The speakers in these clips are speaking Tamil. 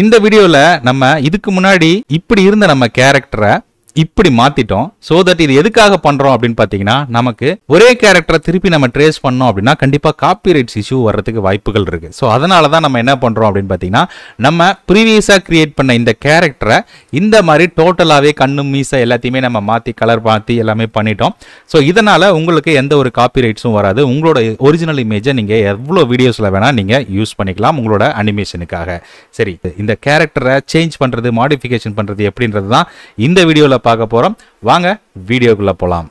இந்த வீடியோல நம்ம இதுக்கு முன்னாடி இப்படி இருந்த நம்ம கேரக்டரை இப்படி மாத்திட்டோம். சோ தட் இது எதுக்காக பண்றோம் அப்படின்னு பாத்தீங்கன்னா, நமக்கு ஒரே கேரக்டரை திருப்பி நம்ம ட்ரேஸ் பண்ணோம் அப்படின்னா கண்டிப்பா காப்பிரைட்ஸ் இஷ்யூ வர்றதுக்கு வாய்ப்புகள் இருக்கு. சோ அதனாலதான் நம்ம என்ன பண்றோம் அப்படின்னு பாத்தீங்கன்னா, நம்ம ப்ரீவியஸா கிரியேட் பண்ண இந்த கேரக்டரை இந்த மாதிரி டோட்டலாவே கண்ணு மீசை எல்லாத்தையுமே நம்ம மாத்தி கலர் மாத்தி எல்லாமே பண்ணிட்டோம். சோ இதனால உங்களுக்கு எந்த ஒரு காப்பிரைட்ஸும் வராது. உங்களோட ஒரிஜினல் இமேஜை நீங்க எவ்வளவு வீடியோஸ்ல வேணா நீங்க யூஸ் பண்ணிக்கலாம் உங்களோட அனிமேஷனுக்காக. சரி, இந்த கேரக்டரை சேஞ்ச் பண்றது மாடிஃபிகேஷன் பண்றது எப்படின்றதுதான் இந்த வீடியோல பார்க்க போறோம். வாங்க வீடியோக்குள்ள போலாம்.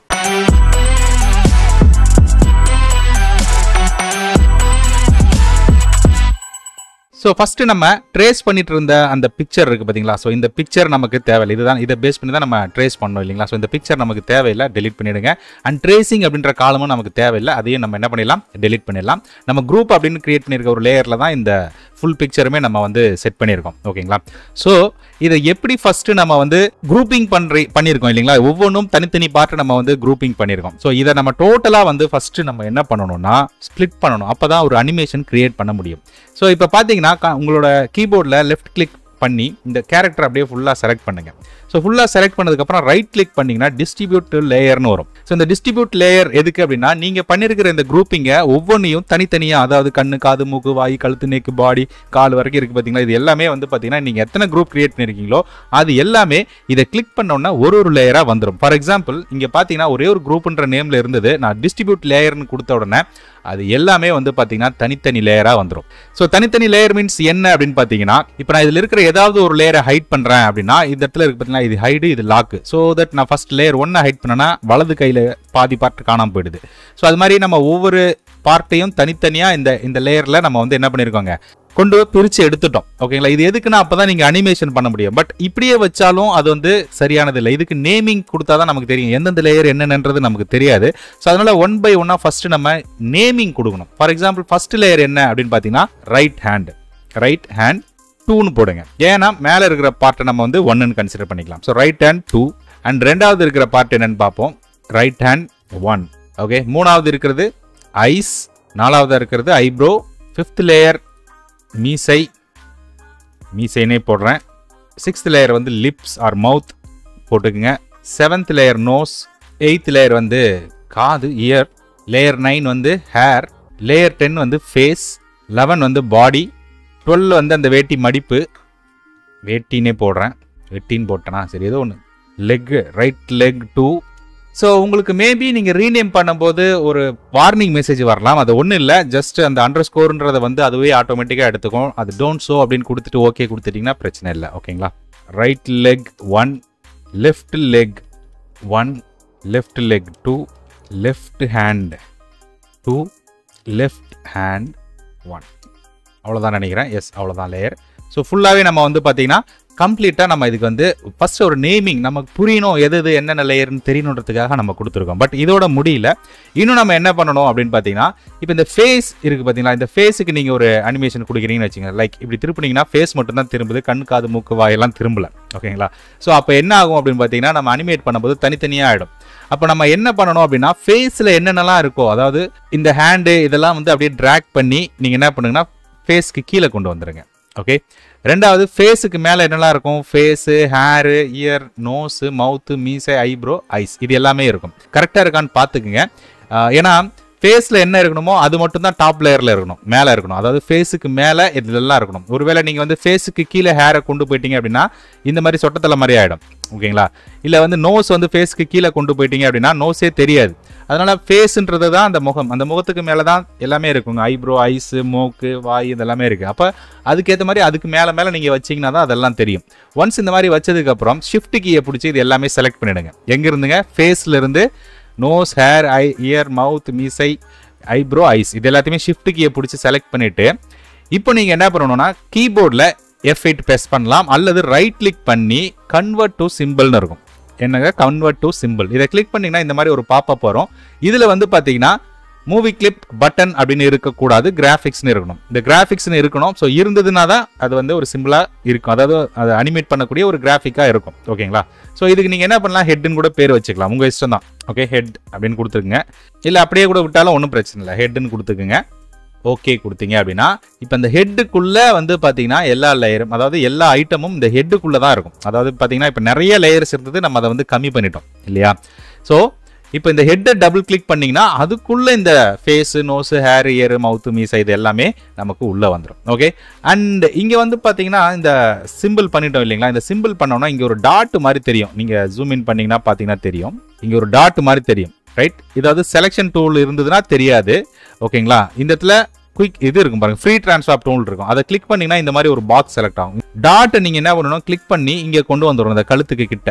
ஸோ ஃபஸ்ட்டு நம்ம ட்ரேஸ் பண்ணிட்டு இருந்த அந்த பிக்சர் இருக்குது பார்த்தீங்களா. ஸோ இந்த பிக்சர் நமக்கு தேவையில்லை. இதுதான், இதை பேஸ் பண்ணி தான் நம்ம ட்ரேஸ் பண்ணோம் இல்லைங்களா. ஸோ இந்த பிக்சர் நமக்கு தேவையில்லை, டெலிட் பண்ணிவிடுங்க. அண்ட் ட்ரேசிங் அப்படின்ற காலமும் நமக்கு தேவையில்லை, அதையும் நம்ம என்ன பண்ணிடலாம், டெலிட் பண்ணிடலாம். நம்ம குரூப் அப்படின்னு கிரியேட் பண்ணியிருக்க ஒரு லேயரில் தான் இந்த ஃபுல் பிக்சருமே நம்ம வந்து செட் பண்ணியிருக்கோம். ஓகேங்களா. ஸோ இதை எப்படி ஃபஸ்ட்டு நம்ம வந்து குரூப்பிங் பண்ணியிருக்கோம் இல்லைங்களா. ஒவ்வொன்றும் தனித்தனி பார்ட்டு நம்ம வந்து குரூப்பிங் பண்ணியிருக்கோம். ஸோ இதை நம்ம டோட்டலாக வந்து ஃபஸ்ட்டு நம்ம என்ன பண்ணணும்னா ஸ்ப்ளிட் பண்ணணும். அப்போ தான் ஒரு அனிமேஷன் கிரியேட் பண்ண முடியும். ஸோ இப்போ பார்த்தீங்கன்னா உங்களோட கீபோர்டில் லெஃப்ட் கிளிக் பண்ணி இந்த கேரக்டர் அப்படியே ஃபுல்லாக செலக்ட் பண்ணுங்க. ஸோ ஃபுல்லாக செலக்ட் பண்ணதுக்கப்புறம் ரைட் கிளிக் பண்ணிங்கன்னா டிஸ்ட்ரிபியூட் லேயர்னு வரும். ஸோ இந்த டிஸ்ட்ரிபியூட் லேயர் எதுக்கு அப்படின்னா, நீங்கள் பண்ணியிருக்கிற இந்த குரூப்பிங்கை ஒவ்வொன்றையும் தனித்தனியாக, அதாவது கண்ணு காது மூக்கு வாய் கழுத்து நெக்கு பாடி கால் வரைக்கும் இருக்குது பார்த்தீங்களா. இது எல்லாமே வந்து பார்த்தீங்கன்னா நீங்கள் எத்தனை குரூப் கிரியேட் பண்ணியிருக்கீங்களோ அது எல்லாமே இதை கிளிக் பண்ணோன்னா ஒரு ஒரு லேயராக வந்துடும். ஃபார் எக்ஸாம்பிள் இங்கே பார்த்தீங்கன்னா ஒரே ஒரு குரூப்ன்ற நேமில் இருந்தது, நான் டிஸ்ட்ரிபியூட் லேயர்னு கொடுத்த உடனே அது எல்லாமே வந்து பார்த்தீங்கன்னா தனித்தனி லேயராக வந்துடும். ஸோ தனித்தனி லேயர் மீன்ஸ் என்ன அப்படின்னு பார்த்தீங்கன்னா, இப்போ நான் இதில் இருக்கிற ஏதாவது ஒரு லேயரை ஹைட் பண்ணுறேன் அப்படின்னா இந்த இடத்துல இருக்கு பார்த்தீங்கன்னா இது ஹைடு இது லாக்கு. ஸோ தட் நான் ஃபர்ஸ்ட் லேயர் ஒன்னை ஹைட் பண்ணேன்னா வலது கையில் பாதி பார்ட் காணாமல் போயிடுது. ஸோ அது மாதிரி நம்ம ஒவ்வொரு பார்ட்டையும் தனித்தனியாக இந்த லேயரில் நம்ம வந்து என்ன பண்ணியிருக்கோங்க, கொண்டு பிரித்து எடுத்துட்டோம். ஓகேங்களா. இது எதுக்குன்னா அப்போ தான் நீங்கள் அனிமேஷன் பண்ண முடியும். பட் இப்படியே வச்சாலும் அது வந்து சரியானது இல்லை. இதுக்கு நேமிங் கொடுத்தா தான் நமக்கு தெரியும், எந்தெந்த லேயர் என்னென்னது நமக்கு தெரியாது. ஸோ அதனால் ஒன் பை ஒன்னாக ஃபஸ்ட்டு நம்ம நேமிங் கொடுக்கணும். ஃபார் எக்ஸாம்பிள் ஃபர்ஸ்ட் லேயர் என்ன அப்படின்னு பார்த்தீங்கன்னா ரைட் ஹேண்ட் 2ன்னு போடுங்க. ஏன்னா மேலே இருக்கிற பார்ட்டை நம்ம வந்து 1ன்னு கன்சிடர் பண்ணிக்கலாம். So right hand 2. அண்ட் ரெண்டாவது இருக்கிற பார்ட் என்னன்னு பார்ப்போம், ரைட் ஹேண்ட் 1. ஓகே. மூணாவது இருக்கிறது ஐஸ், நாலாவது இருக்கிறது ஐப்ரோ, ஃபிஃப்த் லேயர் மீசைனே போடுறேன். சிக்ஸ்த் லேயர் வந்து லிப்ஸ் ஆர் மவுத் போட்டுக்குங்க. Seventh layer nose, eighth layer வந்து காது இயர், லேயர் 9 வந்து ஹேர், லேயர் 10 வந்து ஃபேஸ், 11 வந்து பாடி, 12 வந்து அந்த வேட்டி மடிப்பு வேட்டினே போடுறேன். வெட்டின்னு போட்டேனா சரி, ஏதோ ஒன்று லெக், ரைட் லெக் 2. ஸோ உங்களுக்கு மேபி நீங்கள் ரீநேம் பண்ணும்போது ஒரு வார்னிங் மெசேஜ் வரலாம். அது ஒன்றும் இல்லை, ஜஸ்ட் அந்த அண்டர் ஸ்கோர்ன்றதை வந்து அதுவே ஆட்டோமேட்டிக்காக எடுத்துக்கும். அது டோன்ட் ஷோ அப்படின்னு கொடுத்துட்டு ஓகே கொடுத்துட்டிங்கன்னா பிரச்சனை இல்லை. ஓகேங்களா. Right leg 1, left leg 1, left leg 2, left hand 2, left hand 1. அவ்வளோதான் நினைக்கிறேன். எஸ், அவ்வளோதான் லேயர். ஸோ ஃபுல்லாகவே நம்ம வந்து பார்த்தீங்கன்னா கம்ப்ளீட்டாக நம்ம இதுக்கு வந்து ஃபஸ்ட்டு ஒரு நேமிங் நமக்கு புரியணும், எது எது என்னென்ன லேயர்னு தெரியணுன்றதுக்காக நம்ம கொடுத்துருக்கோம். பட் இதோட முடியல, இன்னும் நம்ம என்ன பண்ணணும் அப்படின்னு பார்த்தீங்கன்னா, இப்போ இந்த ஃபேஸ் இருக்குது பார்த்தீங்களா. இந்த ஃபேஸுக்கு நீங்கள் ஒரு அனிமேஷன் கொடுக்குறீங்கன்னு வச்சுக்கோங்க. லைக் இப்படி திருப்பினீங்கன்னா ஃபேஸ் மட்டும்தான் திரும்புது, கண் காது மூக்கு வாயெல்லாம் திரும்பல. ஓகேங்களா. ஸோ அப்போ என்ன ஆகும் அப்படின்னு பார்த்தீங்கன்னா, நம்ம அனிமேட் பண்ணும்போது தனித்தனியாக ஆகிடும். அப்போ நம்ம என்ன பண்ணணும் அப்படின்னா, ஃபேஸில் என்னென்னலாம் இருக்கோ, அதாவது இந்த ஹேண்டு இதெல்லாம் வந்து அப்படியே ட்ராக் பண்ணி நீங்கள் என்ன பண்ணுங்கன்னா ஃபேஸ்க்கு கீழே கொண்டு வந்துடுங்க. ஓகே. ரெண்டாவது ஃபேஸுக்கு மேலே என்னெல்லாம் இருக்கும், ஃபேஸு ஹேரு இயர் நோஸு மவுத்து மீசை ஐப்ரோ ஐஸ் இது எல்லாமே இருக்கும். கரெக்டாக இருக்கான்னு பார்த்துக்குங்க. ஏன்னா ஃபேஸில் என்ன இருக்கணுமோ அது மட்டும்தான் டாப் லேயரில் இருக்கணும், மேலே இருக்கணும். அதாவது ஃபேஸுக்கு மேலே இதெல்லாம் இருக்கணும். ஒருவேளை நீங்கள் வந்து ஃபேஸுக்கு கீழே ஹேரை கொண்டு போயிட்டீங்க அப்படின்னா இந்த மாதிரி சொட்டத்தலை மாதிரி ஆகிடும். ஓகேங்களா. இல்லை வந்து நோஸ் வந்து ஃபேஸுக்கு கீழே கொண்டு போயிட்டீங்க அப்படின்னா நோஸே தெரியாது. அதனால் ஃபேஸுன்றது தான் அந்த முகம், அந்த முகத்துக்கு மேலே தான் எல்லாமே இருக்குங்க. ஐப்ரோ ஐஸு மூக்கு வாய் இதெல்லாமே இருக்குது. அப்போ அதுக்கேற்ற மாதிரி அதுக்கு மேலே மேலே நீங்கள் வச்சிங்கன்னா தான் அதெல்லாம் தெரியும். ஒன்ஸ் இந்த மாதிரி வச்சதுக்கப்புறம் ஷிஃப்ட் கீயை பிடிச்சி இது எல்லாமே செலக்ட் பண்ணிவிடுங்க. எங்கேருந்துங்க, ஃபேஸ்லேருந்து nose hair eye ear mouth மீசை ஐப்ரோ ஐஸ் இது எல்லாத்தையுமே ஷிஃப்ட் கீயை பிடிச்சி செலக்ட் பண்ணிவிட்டு இப்போ நீங்கள் என்ன பண்ணணும்னா கீபோர்டில் F8 ப்ரெஸ் பண்ணலாம், அல்லது ரைட் கிளிக் பண்ணி கன்வெர்ட் டு சிம்பிள்னு இருக்கும். என்னங்க, கன்வெர்ட் டு சிம்பிள் இதை கிளிக் பண்ணிங்கன்னா இந்த மாதிரி ஒரு பாப்பப் வரும். இதில் வந்து பார்த்தீங்கன்னா மூவி கிளிப் பட்டன் அப்படின்னு இருக்கக்கூடாது, கிராஃபிக்ஸ்னு இருக்கணும். இந்த கிராஃபிக்ஸ்னு இருக்கணும். ஸோ இருந்ததுன்னா தான் அது வந்து ஒரு சிம்பிளாக இருக்கும், அதாவது அதை அனிமேட் பண்ணக்கூடிய ஒரு கிராஃபிக்காக இருக்கும். ஓகேங்களா. ஸோ இதுக்கு நீங்கள் என்ன பண்ணலாம், ஹெட்னு கூட பேர் வச்சுக்கலாம், உங்கள் இஷ்டம் தான். ஓகே, ஹெட் அப்படின்னு கொடுத்துருக்குங்க. இல்லை அப்படியே கூட விட்டாலும் ஒன்றும் பிரச்சனை இல்லை, ஹெட்னு கொடுத்துக்குங்க. ஓகே கொடுத்தீங்க அப்படின்னா இப்போ இந்த ஹெட்டுக்குள்ளே வந்து பார்த்தீங்கன்னா எல்லா லேயரும், அதாவது எல்லா ஐட்டமும் இந்த ஹெட்டுக்குள்ளே தான் இருக்கும். அதாவது பார்த்தீங்கன்னா இப்போ நிறைய லேயர்ஸ் இருந்தது, நம்ம அதை வந்து கம்மி பண்ணிட்டோம் இல்லையா. ஸோ இப்போ இந்த ஹெட்டை டபுள் கிளிக் பண்ணிங்கன்னா அதுக்குள்ளே இந்த ஃபேஸு, நோஸு, ஹேர், இயர், மவுத்து, மீசை இது எல்லாமே நமக்கு உள்ளே வந்துடும். ஓகே, அண்ட் இங்கே வந்து பார்த்தீங்கன்னா இந்த சிம்பிள் பண்ணிட்டோம் இல்லைங்களா. இந்த சிம்பிள் பண்ணோம்னா இங்கே ஒரு டாட் மாதிரி தெரியும். நீங்கள் ஜூம் இன் பண்ணிங்கன்னா பார்த்தீங்கன்னா தெரியும், இங்கே ஒரு டாட் மாதிரி தெரியும், ரைட். இதாவது செலெக்ஷன் டூல் இருந்ததுன்னா தெரியாது, ஓகேங்களா. இந்த இடத்துல குயிக் இது இருக்கும் பாருங்கள், ஃப்ரீ ட்ரான்ஸ்ஃபார் டூல் இருக்கும். அதை கிளிக் பண்ணிங்கன்னா இந்த மாதிரி ஒரு பாக்ஸ் செலக்ட் ஆகும். டாட்டை நீங்கள் என்ன பண்ணணும், கிளிக் பண்ணி இங்கே கொண்டு வந்துடும் இந்த கழுத்துக்கு கிட்ட,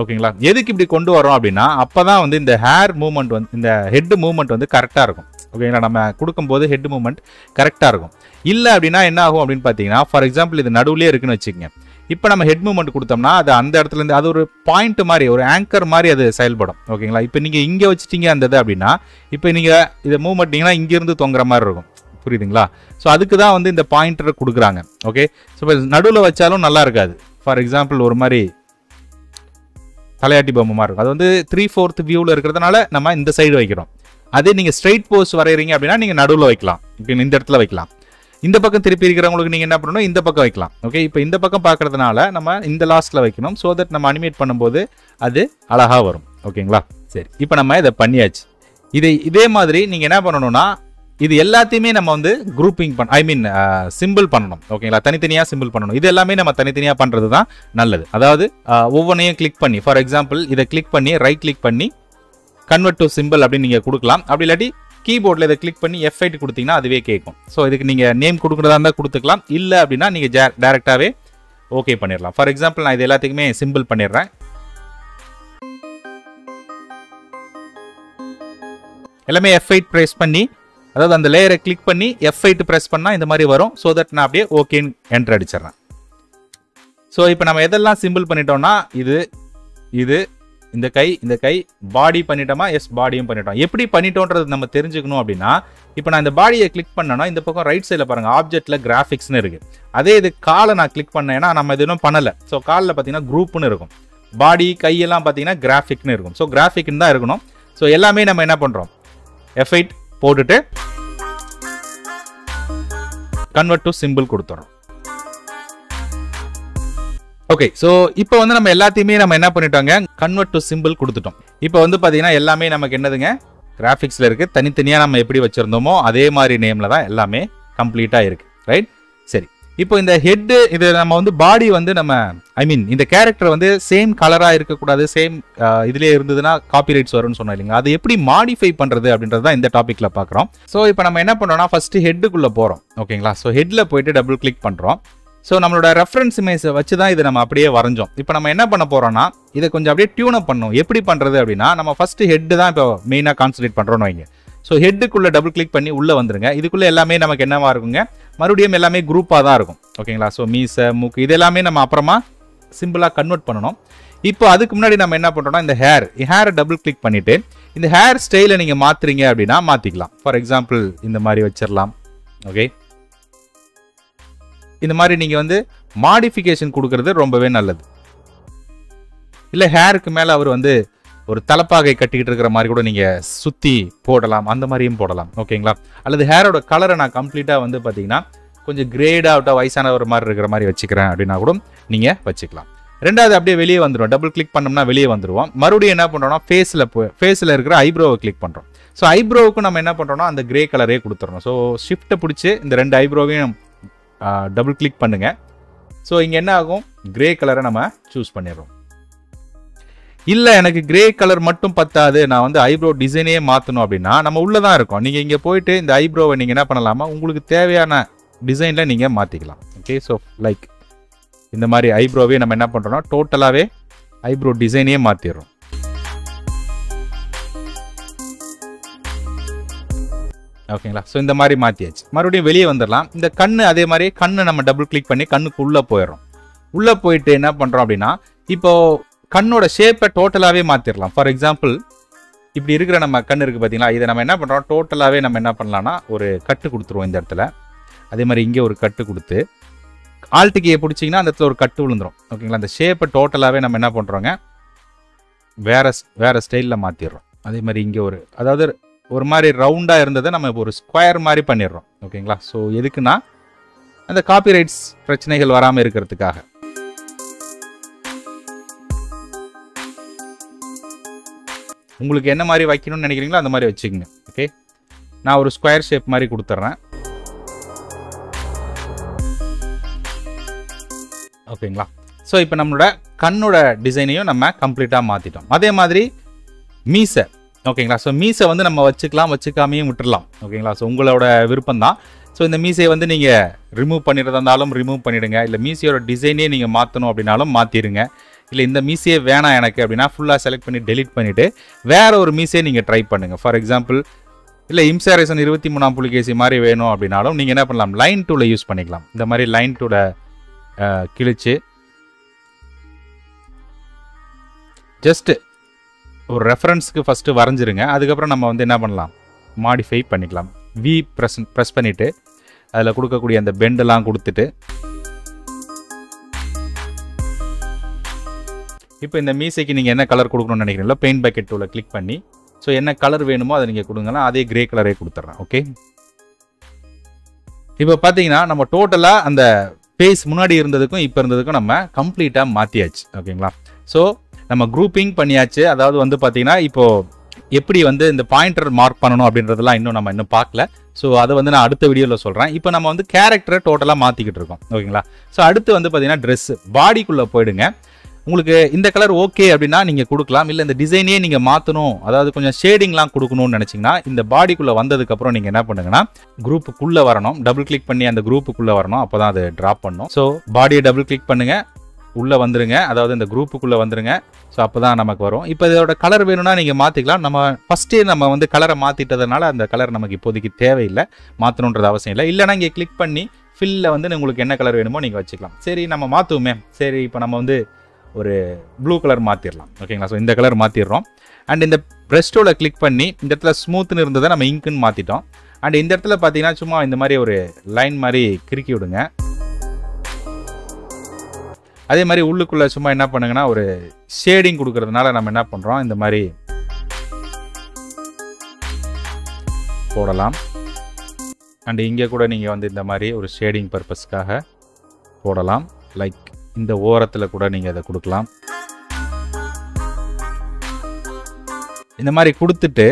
ஓகேங்களா. எதுக்கு இப்படி கொண்டு வரோம் அப்படின்னா அப்போ தான் வந்து இந்த ஹேர் மூவ்மெண்ட் வந்து இந்த ஹெட் மூவ்மெண்ட் வந்து கரெக்டாக இருக்கும், ஓகேங்களா. நம்ம கொடுக்கும்போது ஹெட் மூவ்மெண்ட் கரெக்டாக இருக்கும். இல்லை அப்படின்னா என்ன ஆகும் அப்படின்னு பார்த்தீங்கன்னா, ஃபார் எக்ஸாம்பிள் இது நடுவுலேயே இருக்குன்னு வச்சுக்கோங்க. இப்போ நம்ம ஹெட் மூவ்மெண்ட் கொடுத்தோம்னா அது அந்த இடத்துலேருந்து அது ஒரு பாயிண்ட் மாதிரி, ஒரு ஆங்கர் மாதிரி அது செயல்படும், ஓகேங்களா. இப்போ நீங்கள் இங்கே வச்சுட்டீங்க அந்த இது அப்படின்னா இப்போ நீங்கள் இதை மூவ் பண்ணிட்டீங்கன்னா இங்கேருந்து தொங்குற மாதிரி இருக்கும், புரியுதுங்களா. ஸோ அதுக்கு தான் வந்து இந்த பாயிண்டரை கொடுக்குறாங்க. ஓகே, ஸோ இப்போ நடுவில் வச்சாலும் நல்லா இருக்காது. ஃபார் எக்ஸாம்பிள் ஒரு மாதிரி தலையாட்டி பொம்மை மாதிரி இருக்கும். அது வந்து 3/4 வியூவில் இருக்கிறதுனால நம்ம இந்த சைடு வைக்கிறோம். அதே நீங்கள் ஸ்ட்ரைட் போஸ் வரைகிறீங்க அப்படின்னா நீங்கள் நடுவில் வைக்கலாம், இந்த இடத்துல வைக்கலாம். இந்த பக்கம் திருப்பி இருக்கிறவங்களுக்கு நீங்கள் என்ன பண்ணணும், இந்த பக்கம் வைக்கலாம். ஓகே, இப்போ இந்த பக்கம் பார்க்கறதுனால நம்ம இந்த லாஸ்ட்டில் வைக்கணும், ஸோ தட் நம்ம அனிமேட் பண்ணும்போது அது அழகாக வரும், ஓகேங்களா. சரி, இப்போ நம்ம இதை பண்ணியாச்சு. இதே மாதிரி நீங்கள் என்ன பண்ணணும்னா இது எல்லாத்தையுமே நம்ம வந்து குரூப்பிங் சிம்பிள் பண்ணணும், ஓகேங்களா. தனித்தனியாக சிம்பிள் பண்ணணும். இது எல்லாமே நம்ம தனித்தனியாக பண்ணுறது தான் நல்லது. அதாவது ஒவ்வொன்றையும் கிளிக் பண்ணி, ஃபார் எக்ஸாம்பிள் இதை கிளிக் பண்ணி ரைட் கிளிக் பண்ணி கன்வெர்ட் டு சிம்பிள் அப்படின்னு நீங்கள் கொடுக்கலாம். அப்படி இல்லாட்டி கீபோர்டில் இதை கிளிக் பண்ணி F8 கொடுத்தீங்கன்னா அதுவே கேட்கும். ஸோ இதுக்கு நீங்கள் நேம் கொடுக்குறதா இருந்தால் கொடுத்துக்கலாம், இல்லை அப்படின்னா நீங்கள் டேரெக்டாகவே ஓகே பண்ணிடலாம். ஃபார் எக்ஸாம்பிள் நான் இது எல்லாத்துக்குமே சிம்பிள் பண்ணிடுறேன். எல்லாமே F8 ப்ரெஸ் பண்ணி, அதாவது அந்த லேயரை கிளிக் பண்ணி F8 ப்ரெஸ் பண்ணால் இந்த மாதிரி வரும். ஸோ தட் நான் அப்படியே ஓகேன்னு என்ட்ரு அடிச்சிடறேன். ஸோ இப்போ நம்ம எதெல்லாம் சிம்பிள் பண்ணிட்டோம்னா இது இது இந்த கை பாடி பண்ணிட்டோமா, எஸ் பாடியும் பண்ணிட்டோம். எப்படி பண்ணிட்டோன்றது நம்ம தெரிஞ்சுக்கணும் அப்படின்னா, இப்போ நான் இந்த பாடியை கிளிக் பண்ணேன்னா இந்த பக்கம் ரைட் சைடில் பாருங்கள் ஆப்ஜெக்டில் கிராஃபிக்ஸ்னு இருக்குது. அதே இது காலை நான் கிளிக் பண்ணேன்னா நம்ம இது இன்னும் பண்ணலை. ஸோ காலில் பார்த்தீங்கன்னா குரூப்னு இருக்கும், பாடி கையெல்லாம் பார்த்தீங்கன்னா கிராஃபிக்னு இருக்கும். ஸோ கிராஃபிக்னு தான் இருக்கணும். ஸோ எல்லாமே நம்ம என்ன பண்ணுறோம், F8 போட்டுட்டு கன்வெர்ட் டு சிம்பிள் கொடுத்துறோம். ஓகே, ஸோ இப்போ வந்து நம்ம எல்லாத்தையுமே நம்ம என்ன பண்ணிட்டோங்க, கன்வெர்ட் டு சிம்பிள் கொடுத்துட்டோம். இப்போ வந்து பார்த்தீங்கன்னா எல்லாமே நமக்கு என்னதுங்க கிராஃபிக்ஸில் இருக்குது. தனித்தனியாக நம்ம எப்படி வச்சுருந்தோமோ அதே மாதிரி நேமில் தான் எல்லாமே கம்ப்ளீட்டாக இருக்குது, ரைட். சரி, இப்போ இந்த ஹெட்டு இது நம்ம வந்து பாடி வந்து நம்ம இந்த கேரக்டர் வந்து சேம் கலராக இருக்கக்கூடாது, சேம் இதுலேயே இருந்ததுன்னா காப்பிரைட்ஸ் வரும்னு சொன்னோம் இல்லைங்க. அது எப்படி மாடிஃபை பண்ணுறது அப்படின்றது தான் இந்த டாப்பிக்கில் பார்க்குறோம். ஸோ இப்போ நம்ம என்ன பண்ணோம்னா ஃபஸ்ட்டு ஹெட்டுக்குள்ளே போகிறோம், ஓகேங்களா. ஸோ ஹெட்டில் போயிட்டு டபுள் கிளிக் பண்ணுறோம். ஸோ நம்மளோட ரெஃபரன்ஸ் இமேஜை வச்சு தான் இது நம்ம அப்படியே வரைஞ்சோம். இப்போ நம்ம என்ன பண்ண போகிறோம்னா இதை கொஞ்சம் அப்படியே டியூனப் பண்ணணும். எப்படி பண்ணுறது அப்படின்னா நம்ம ஃபஸ்ட்டு ஹெட்டு தான் இப்போ மெயினாக கான்சன்ட்ரேட் பண்ணுறோன்னு வைங்க. ஸோ ஹெட்டுக்குள்ளே டபுள் கிளிக் பண்ணி உள்ளே வந்துருங்க. இதுக்குள்ளே எல்லாமே நமக்கு என்னவாக இருக்குங்க, மறுபடியும் எல்லாமே குரூப்பாக தான் இருக்கும், ஓகேங்களா. ஸோ மீசை, மூக்கு இது எல்லாமே நம்ம அப்புறமா சிம்பிளாக கன்வெர்ட் பண்ணணும். இப்போ அதுக்கு முன்னாடி நம்ம என்ன பண்ணுறோம்னா இந்த ஹேரை டபுள் கிளிக் பண்ணிவிட்டு இந்த ஹேர் ஸ்டைலை நீங்கள் மாற்றுறீங்க அப்படின்னா மாற்றிக்கலாம். ஃபார் எக்ஸாம்பிள் இந்த மாதிரி வச்சிடலாம். ஓகே, இந்த மாதிரி நீங்கள் வந்து மாடிஃபிகேஷன் கொடுக்கறது ரொம்பவே நல்லது. இல்லை ஹேருக்கு மேலே அவர் வந்து ஒரு தலைப்பாகை கட்டிக்கிட்டு இருக்கிற மாதிரி கூட நீங்கள் சுற்றி போடலாம், அந்த மாதிரியும் போடலாம், ஓகேங்களா. அல்லது ஹேரோட கலரை நான் கம்ப்ளீட்டாக வந்து பார்த்தீங்கன்னா கொஞ்சம் கிரேடாக வயசான ஒரு மாதிரி இருக்கிற மாதிரி வச்சுக்கிறேன் அப்படின்னா கூட நீங்கள் வச்சுக்கலாம். ரெண்டாவது அப்படியே வெளியே வந்துடும், டபுள் கிளிக் பண்ணோம்னா வெளியே வந்துடுவோம். மறுபடியும் என்ன பண்ணுறோம்னா ஃபேஸில் இருக்கிற ஐப்ரோவை கிளிக் பண்ணுறோம். ஸோ ஐப்ரோவுக்கு நம்ம என்ன பண்ணுறோம்னா அந்த கிரே கலரே கொடுத்துடணும். ஸோ ஷிஃப்ட்டை பிடிச்சி இந்த ரெண்டு ஐப்ரோவையும் டபுள் கிளிக் பண்ணுங்கள். ஸோ இங்கே என்ன ஆகும், கிரே கலரை நம்ம சூஸ் பண்ணிடுறோம். இல்லை எனக்கு கிரே கலர் மட்டும் பத்தாது, நான் வந்து ஐப்ரோ டிசைனே மாற்றணும் அப்படின்னா நம்ம உள்ளே தான் இருக்கோம். நீங்கள் இங்கே போயிட்டு இந்த ஐப்ரோவை நீங்கள் என்ன பண்ணலாமா, உங்களுக்கு தேவையான டிசைனில் நீங்கள் மாற்றிக்கலாம். ஓகே, ஸோ லைக் இந்த மாதிரி ஐப்ரோவே நம்ம என்ன பண்ணுறோம்னா டோட்டலாகவே ஐப்ரோ டிசைனே மாற்றிடுறோம். ஓகேங்களா, ஸோ இந்த மாதிரி மாற்றியாச்சு. மறுபடியும் வெளியே வந்துடலாம். இந்த கண்ணு அதே மாதிரி கண்ணை நம்ம டபுள் கிளிக் பண்ணி கண்ணுக்கு உள்ளே போயிடுறோம். உள்ளே போயிட்டு என்ன பண்ணுறோம் அப்படின்னா இப்போது கண்ணோட ஷேப்பை டோட்டலாகவே மாற்றிடலாம். ஃபார் எக்ஸாம்பிள் இப்படி இருக்கிற நம்ம கண் இருக்குது பார்த்தீங்களா, இதை நம்ம என்ன பண்ணுறோம் டோட்டலாகவே நம்ம என்ன பண்ணலான்னா ஒரு கட்டு கொடுத்துருவோம் இந்த இடத்துல. அதே மாதிரி இங்கே ஒரு கட்டு கொடுத்து ஆல்ட்டிக்கையை பிடிச்சிங்கன்னா அந்த இடத்துல ஒரு கட்டு விழுந்துடும், ஓகேங்களா. அந்த ஷேப்பை டோட்டலாகவே நம்ம என்ன பண்ணுறோங்க வேறு ஸ்டைலில் மாற்றிடுறோம். அதே மாதிரி இங்கே ஒரு அதாவது ஒரு மாதிரி ரவுண்டாக இருந்ததை நம்ம ஒரு ஸ்கொயர் மாதிரி பண்ணிடுறோம். ஓகேங்களா? ஸோ எதுக்குன்னா அந்த காப்பிரைட்ஸ் பிரச்சனைகள் வராமல் இருக்கிறதுக்காக. உங்களுக்கு என்ன மாதிரி வைக்கணும்னு நினைக்கிறீங்களோ அந்த மாதிரி வச்சுக்கோங்க. ஓகே, நான் ஒரு ஸ்கொயர் ஷேப் மாதிரி கொடுத்துட்றேன். ஓகேங்களா? ஸோ இப்போ நம்மளோட கண்ணோட டிசைனையும் நம்ம கம்ப்ளீட்டாக மாற்றிட்டோம். அதே மாதிரி மீசை. ஓகேங்களா? ஸோ மீசை வந்து நம்ம வச்சுக்கலாம், வச்சுக்காமையும் விட்டுடலாம். ஓகேங்களா? ஸோ உங்களோட விருப்பம் தான். ஸோ இந்த மீசையை வந்து நீங்கள் ரிமூவ் பண்ணிடுறதா இருந்தாலும் ரிமூவ் பண்ணிவிடுங்க. இல்லை மீசையோட டிசைனே நீங்கள் மாற்றணும் அப்படின்னாலும் மாற்றிடுங்க. இல்லை இந்த மீசையே வேணாம் எனக்கு அப்படின்னா ஃபுல்லாக செலக்ட் பண்ணி டெலிட் பண்ணிவிட்டு வேறு ஒரு மீசையை நீங்கள் ட்ரை பண்ணுங்கள். ஃபார் எக்ஸாம்பிள் இல்லை இம்சாரேசன் 23ஆம் புலிகேசி மாதிரி வேணும் அப்படின்னாலும் நீங்கள் என்ன பண்ணலாம், லைன் டூவில் யூஸ் பண்ணிக்கலாம். இந்த மாதிரி லைன் டூவில் கிழிச்சு ஜஸ்ட்டு ஒரு ரெஃபரன்ஸுக்கு ஃபஸ்ட்டு வரைஞ்சிருங்க. அதுக்கப்புறம் நம்ம வந்து என்ன பண்ணலாம், மாடிஃபை பண்ணிக்கலாம். வி ப்ரெஸ் பண்ணிவிட்டு அதில் கொடுக்கக்கூடிய அந்த பெண்டெல்லாம் கொடுத்துட்டு இப்போ இந்த மீசைக்கு நீங்கள் என்ன கலர் கொடுக்கணும்னு நினைக்கிறீங்களோ பெயிண்ட் பேக்கெட் டூவில் கிளிக் பண்ணி ஸோ என்ன கலர் வேணுமோ அதை நீங்கள் கொடுங்கன்னா அதே கிரே கலரே கொடுத்துட்றேன். ஓகே, இப்போ பார்த்தீங்கன்னா நம்ம டோட்டலாக அந்த ஃபேஸ் முன்னாடி இருந்ததுக்கும் இப்போ இருந்ததுக்கும் நம்ம கம்ப்ளீட்டாக மாற்றியாச்சு. ஓகேங்களா? ஸோ நம்ம குரூப்பிங் பண்ணியாச்சு. அதாவது வந்து பார்த்தீங்கன்னா இப்போது எப்படி வந்து இந்த பாயிண்டர் மார்க் பண்ணணும் அப்படின்றதெல்லாம் நம்ம இன்னும் பார்க்கல. ஸோ அதை வந்து நான் அடுத்த வீடியோவில் சொல்கிறேன். இப்போ நம்ம வந்து கேரக்டரை டோட்டலாக மாற்றிக்கிட்டு இருக்கோம். ஓகேங்களா? ஸோ அடுத்து வந்து பார்த்தீங்கன்னா ட்ரெஸ்ஸு பாடிக்குள்ளே போயிடுங்க. உங்களுக்கு இந்த கலர் ஓகே அப்படின்னா நீங்கள் கொடுக்கலாம். இல்லை இந்த டிசைனே நீங்கள் மாற்றணும், அதாவது கொஞ்சம் ஷேடிங்லாம் கொடுக்கணும்னு நினச்சிங்கன்னா இந்த பாடிக்குள்ளே வந்ததுக்கப்புறம் நீங்கள் என்ன பண்ணுங்கன்னா குரூப்புக்குள்ளே வரணும். டபுள் கிளிக் பண்ணி அந்த குரூப்புக்குள்ளே வரணும். அப்போ தான் அது ட்ராப் பண்ணும். ஸோ பாடியை டபுள் கிளிக் பண்ணுங்கள், உள்ளே வந்துடுங்க. அதாவது இந்த குரூப்புக்குள்ளே வந்துடுங்க. ஸோ அப்போ தான் நமக்கு வரும். இப்போ இதோட கலர் வேணும்னா நீங்கள் மாற்றிக்கலாம். நம்ம ஃபஸ்ட்டே நம்ம வந்து கலரை மாற்றிட்டதுனால அந்த கலர் நமக்கு இப்போதைக்கு தேவையில்லை, மாற்றணுன்றது அவசியம் இல்லை. இல்லைனா இங்கே கிளிக் பண்ணி ஃபில்லில் வந்து உங்களுக்கு என்ன கலர் வேணுமோ நீங்கள் வச்சுக்கலாம். சரி நம்ம மாற்றுவோமே. சரி இப்போ நம்ம வந்து ஒரு ப்ளூ கலர் மாற்றிடலாம். ஓகேங்களா? ஸோ இந்த கலர் மாற்றிடுறோம். அண்ட் இந்த ப்ரெஸ்டோவில் கிளிக் பண்ணி இந்த இடத்துல ஸ்மூத்துன்னு இருந்ததை நம்ம இங்க்குன்னு மாற்றிட்டோம். அண்ட் இந்த இடத்துல பார்த்தீங்கன்னா சும்மா இந்த மாதிரி ஒரு லைன் மாதிரி கிறுக்கி விடுங்க. அதே மாதிரி உள்ளுக்குள்ளே சும்மா என்ன பண்ணுங்கன்னா ஒரு ஷேடிங் கொடுக்கறதுனால நம்ம என்ன பண்ணுறோம், இந்த மாதிரி போடலாம். அண்ட் இங்கே கூட நீங்கள் வந்து இந்த மாதிரி ஒரு ஷேடிங் பர்பஸ்க்காக போடலாம். லைக் இந்த ஓரத்தில் கூட நீங்கள் அதை கொடுக்கலாம். இந்த மாதிரி கொடுத்துட்டு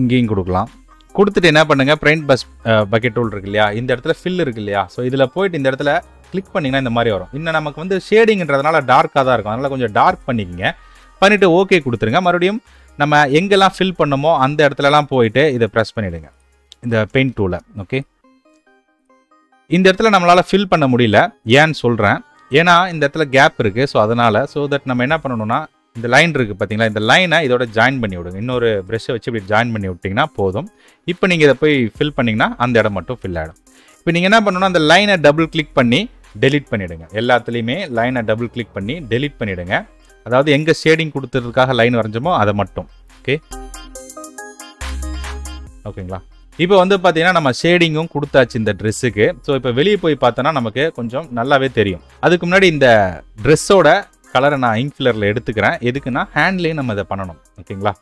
இங்கேயும் கொடுக்கலாம். கொடுத்துட்டு என்ன பண்ணுங்கள், பிரிண்ட் பக்கெட் டூல் இருக்கு இல்லையா, இந்த இடத்துல ஃபில் இருக்கு இல்லையா, ஸோ இதில் போயிட்டு இந்த இடத்துல கிளிக் பண்ணிங்கன்னா இந்த மாதிரி வரும். இன்னும் நமக்கு வந்து ஷேடிங்கிறதுனால டார்க்காக தான் இருக்கும், அதனால் கொஞ்சம் டார்க் பண்ணிக்கோங்க. பண்ணிவிட்டு ஓகே கொடுத்துருங்க. மறுபடியும் நம்ம எங்கெல்லாம் ஃபில் பண்ணமோ அந்த இடத்துலலாம் போயிட்டு இதை ப்ரெஸ் பண்ணிவிடுங்க இந்த பெயிண்ட் டூலை. ஓகே, இந்த இடத்துல நம்மளால் ஃபில் பண்ண முடியல. ஏன்னு சொல்கிறேன், ஏன்னா இந்த இடத்துல கேப் இருக்குது. ஸோ அதனால் தட் நம்ம என்ன பண்ணணும்னா இந்த லைன் இருக்குது பார்த்தீங்களா, இந்த லைனை இதோட ஜாயின் பண்ணி விடுங்க. இன்னொரு ப்ரெஷ்ஷை வச்சு இப்படி ஜாயின் பண்ணி விட்டிங்கன்னா போதும். இப்போ நீங்கள் இதை போய் ஃபில் பண்ணிங்கன்னா அந்த இடம் மட்டும் ஃபில் ஆகிடும். இப்போ நீங்கள் என்ன பண்ணணும்னா அந்த லைனை டபுள் கிளிக் பண்ணி டெலிட் பண்ணிவிடுங்க. எல்லாத்துலேயுமே லைனை டபுள் கிளிக் பண்ணி டெலிட் பண்ணிவிடுங்க. அதாவது எங்கே ஷேடிங் கொடுத்துறதுக்காக லைன் வரைஞ்சோமோ அதை மட்டும். ஓகே, ஓகேங்களா? இப்போ வந்து பார்த்தீங்கன்னா நம்ம ஷேடிங்கும் கொடுத்தாச்சு இந்த ட்ரெஸ்ஸுக்கு. ஸோ இப்போ வெளியே போய் பார்த்தோன்னா நமக்கு கொஞ்சம் நல்லாவே தெரியும். அதுக்கு முன்னாடி இந்த ட்ரெஸ்ஸோட கலரை நான் இங்க் ஃபில்லரில் எடுத்துக்கிறேன். எதுக்குன்னா ஹேண்ட்லேயும் நம்ம இதை பண்ணணும். ஓகேங்களா?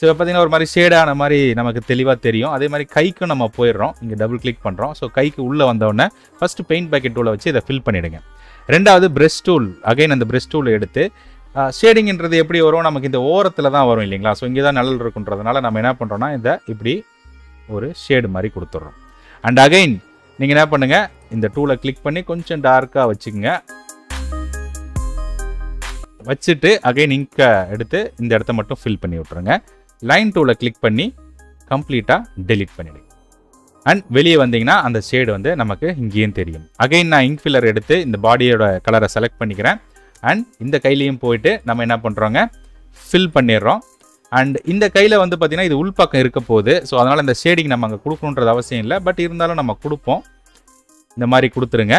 ஸோ இப்போ பார்த்தீங்கன்னா ஒரு மாதிரி ஷேடான மாதிரி நமக்கு தெளிவாக தெரியும். அதே மாதிரி கைக்கும் நம்ம போயிடுறோம். இங்கே டபுள் கிளிக் பண்ணுறோம். ஸோ கைக்கு உள்ளே வந்தோடனே ஃபஸ்ட்டு பெயிண்ட் பேக்கெட் டூலை வச்சு இதை ஃபில் பண்ணிவிடுங்க. ரெண்டாவது ப்ரெஷ் டூல், அகைன் அந்த ப்ரெஷ் டூல் எடுத்து ஷேடிங்கிறது எப்படி வரும், நமக்கு இந்த ஓரத்தில் தான் வரும் இல்லைங்களா. ஸோ இங்கே தான் நிழல் இருக்குன்றதுனால நம்ம என்ன பண்ணுறோன்னா இதை இப்படி ஒரு ஷேடு மாதிரி கொடுத்துட்றோம். அண்ட் அகைன் நீங்கள் என்ன பண்ணுங்கள், இந்த டூலை கிளிக் பண்ணி கொஞ்சம் டார்க்காக வச்சுக்கோங்க. வச்சுட்டு அகைன் இங்கை எடுத்து இந்த இடத்த மட்டும் ஃபில் பண்ணி விட்ருங்க. லைன் டூலை கிளிக் பண்ணி கம்ப்ளீட்டாக டெலிட் பண்ணிவிடுங்க. அண்ட் வெளியே வந்தீங்கன்னா அந்த ஷேடு வந்து நமக்கு இங்கேயும் தெரியும். அகைன் நான் இங்க் ஃபில்லர் எடுத்து இந்த பாடியோட கலரை செலக்ட் பண்ணிக்கிறேன். அண்ட் இந்த கையிலையும் போயிட்டு நம்ம என்ன பண்ணுறோங்க, ஃபில் பண்ணிடுறோம். அண்ட் இந்த கையில் வந்து பார்த்தீங்கன்னா இது உள்பக்கம் இருக்க போகுது. ஸோ அதனால் இந்த ஷேடிங் நம்ம அங்கே கொடுக்கணுன்றது அவசியம் இல்லை, பட் இருந்தாலும் நம்ம கொடுப்போம். இந்த மாதிரி கொடுத்துருங்க.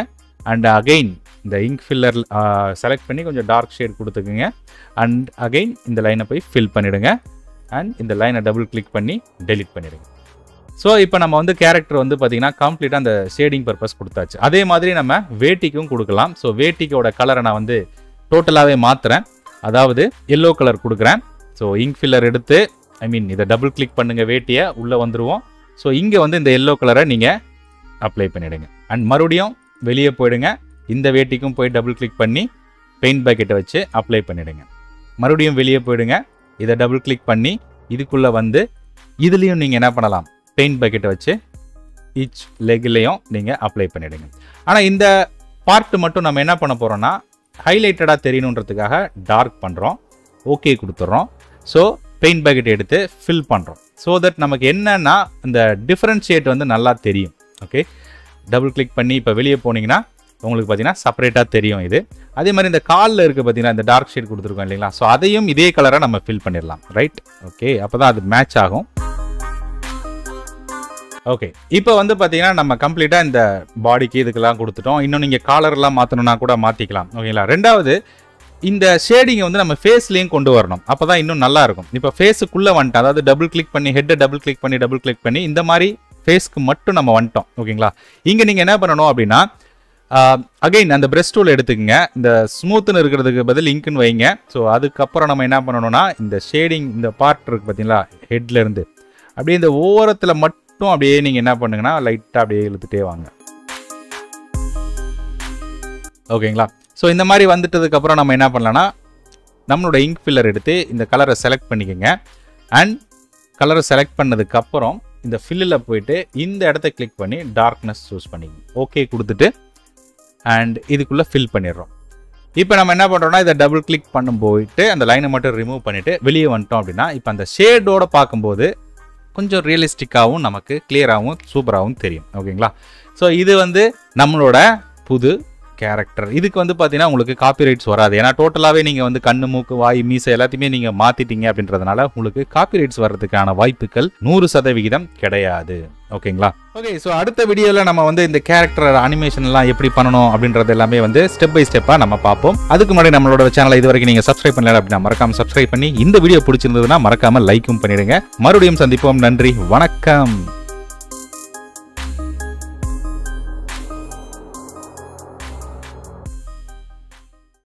அண்ட் அகெயின் இந்த இங்க் ஃபில்லர் செலக்ட் பண்ணி கொஞ்சம் டார்க் ஷேட் கொடுத்துக்குங்க. அண்ட் அகெயின் இந்த லைனை போய் ஃபில் பண்ணிவிடுங்க. அண்ட் இந்த லைனை டபுள் கிளிக் பண்ணி டெலிட் பண்ணிவிடுங்க. ஸோ இப்போ நம்ம வந்து கேரக்டர் வந்து பார்த்திங்கன்னா கம்ப்ளீட்டாக அந்த ஷேடிங் பர்பஸ் கொடுத்தாச்சு. அதே மாதிரி நம்ம வேட்டிக்கும் கொடுக்கலாம். ஸோ வேட்டிக்கோட கலரை நான் வந்து டோட்டலாகவே மாற்றுறேன். அதாவது எல்லோ கலர் கொடுக்குறேன். ஸோ இங்க் ஃபில்லர் எடுத்து ஐ மீன் இதை டபுள் கிளிக் பண்ணுங்கள், வேட்டியை உள்ளே வந்துடுவோம். ஸோ இங்கே வந்து இந்த எல்லோ கலரை நீங்கள் அப்ளை பண்ணிவிடுங்க அண்ட் மறுபடியும் வெளியே போயிடுங்க. இந்த வேட்டிக்கும் போய் டபுள் கிளிக் பண்ணி பெயிண்ட் பேக்கெட்டை வச்சு அப்ளை பண்ணிவிடுங்க. மறுபடியும் வெளியே போயிடுங்க, இதை டபுள் கிளிக் பண்ணி இதுக்குள்ளே வந்து இதுலேயும் நீங்கள் என்ன பண்ணலாம், பெயிண்ட் பேக்கெட்டை வச்சு ஈச் லெக்லேயும் நீங்கள் அப்ளை பண்ணிவிடுங்க. ஆனால் இந்த பார்ட்டு மட்டும் நம்ம என்ன பண்ண போகிறோன்னா, ஹைலைட்டடாக தெரியணுன்றதுக்காக டார்க் பண்ணுறோம், ஓகே கொடுத்துட்றோம். ஸோ பெயிண்ட் பேக்கெட் எடுத்து ஃபில் பண்ணுறோம். ஸோ தட் நமக்கு என்னென்னா இந்த டிஃப்ரென்ஷியேட் வந்து நல்லா தெரியும். ஓகே, டபுள் கிளிக் பண்ணி இப்போ வெளியே போனீங்கன்னா உங்களுக்கு பார்த்தீங்கன்னா செப்பரேட்டாக தெரியும் இது. அதே மாதிரி இந்த காலில் இருக்குது பார்த்தீங்கன்னா இந்த டார்க் ஷேட் கொடுத்துருக்கோம் இல்லைங்களா, ஸோ அதையும் இதே கலராக நம்ம ஃபில் பண்ணிடலாம். ரைட், ஓகே, அப்போ தான் அது மேட்ச் ஆகும். ஓகே, இப்போ வந்து பார்த்தீங்கன்னா நம்ம கம்ப்ளீட்டாக இந்த பாடிக்கு இதுக்கெல்லாம் கொடுத்துட்டோம். இன்னும் நீங்கள் காலர்லாம் மாற்றணும்னா கூட மாற்றிக்கலாம். ஓகேங்களா, ரெண்டாவது இந்த ஷேடிங்கை வந்து நம்ம ஃபேஸ்லேயும் கொண்டு வரணும், அப்போ தான் இன்னும் நல்லாயிருக்கும். இப்போ ஃபேஸுக்குள்ளே வந்துட்டோம், அதாவது டபுள் கிளிக் பண்ணி ஹெட்டை டபுள் கிளிக் பண்ணி இந்த மாதிரி ஃபேஸ்க்கு மட்டும் நம்ம வந்துட்டோம். ஓகேங்களா, இங்கே நீங்கள் என்ன பண்ணணும் அப்படின்னா, அகைன் அந்த பிரஷ் டூல் எடுத்துக்கங்க, இந்த ஸ்மூத்துன்னு இருக்கிறதுக்கு பதில் இங்க்குன்னு வைங்க. ஸோ அதுக்கப்புறம் நம்ம என்ன பண்ணணும்னா, இந்த ஷேடிங் இந்த பார்ட் இருக்குது பார்த்தீங்களா, ஹெட்லேருந்து அப்படியே இந்த ஓரத்தில் மட்டும் அப்படியே நீங்கள் என்ன பண்ணுங்கன்னா லைட்டாக அப்படியே இழுத்துட்டே வாங்க. ஓகேங்களா, ஸோ இந்த மாதிரி வந்துட்டதுக்கப்புறம் நம்ம என்ன பண்ணலாம்னா, நம்மளோட இங்க் ஃபில்லர் எடுத்து இந்த கலரை செலக்ட் பண்ணிக்கோங்க. அண்ட் கலரை செலக்ட் பண்ணதுக்கப்புறம் இந்த ஃபில்லில் போயிட்டு இந்த இடத்த கிளிக் பண்ணி டார்க்னஸ் சூஸ் பண்ணிக்கோங்க. ஓகே கொடுத்துட்டு அண்ட் இதுக்குள்ளே ஃபில் பண்ணிடுறோம். இப்போ நம்ம என்ன பண்ணுறோம்னா, இதை டபுள் கிளிக் பண்ணும் போயிட்டு அந்த லைனை மட்டும் ரிமூவ் பண்ணிவிட்டு வெளியே வந்துட்டோம் அப்படின்னா, இப்போ அந்த ஷேடோடு பார்க்கும்போது கொஞ்சம் ரியலிஸ்டிக்காகவும் நமக்கு கிளியராகவும் சூப்பராகவும் தெரியும். ஓகேங்களா, ஸோ இது வந்து நம்மளோட புது கேரக்டர். இதுக்கு வந்து பார்த்தீங்கன்னா உங்களுக்கு காப்பிரைட்ஸ் வராது, ஏன்னா டோட்டலாகவே நீங்கள் வந்து கண்ணு, மூக்கு, வாய், மீசை எல்லாத்தையுமே நீங்கள் மாற்றிட்டீங்க அப்படின்றதுனால உங்களுக்கு காப்பிரைட்ஸ் வர்றதுக்கான வாய்ப்புகள் 100% கிடையாது. ஓகேங்களா, ஓகே, ஸோ அடுத்த வீடியோவில் நம்ம வந்து இந்த கேரக்டர் அனிமேஷன்லாம் எப்படி பண்ணணும் அப்படின்றது எல்லாமே வந்து ஸ்டெப் பை ஸ்டெப்பாக நம்ம பார்ப்போம். அதுக்கு முன்னாடி நம்மளோட சேனலை இது வரைக்கும் நீங்கள் சப்ஸ்கிரைப் பண்ணல அப்படின்னா மறக்காமல் சப்ஸ்கிரைப் பண்ணி, இந்த வீடியோ பிடிச்சிருந்ததுன்னா மறக்காமல் லைக்கும் பண்ணிடுங்க. மறுபடியும் சந்திப்போம். நன்றி, வணக்கம்.